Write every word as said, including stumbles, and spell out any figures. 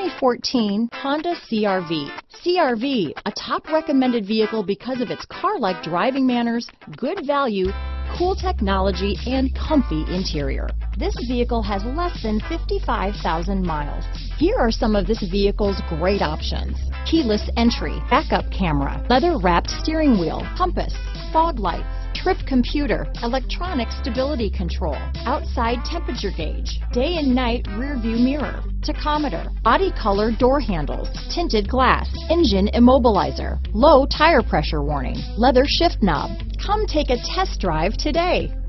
twenty fourteen Honda C R V. C R V, a top recommended vehicle because of its car-like driving manners, good value, cool technology, and comfy interior. This vehicle has less than fifty-five thousand miles. Here are some of this vehicle's great options: keyless entry, backup camera, leather-wrapped steering wheel, compass, fog lights, trip computer, electronic stability control, outside temperature gauge, day and night rear view mirror, tachometer, body color door handles, tinted glass, engine immobilizer, low tire pressure warning, leather shift knob. Come take a test drive today.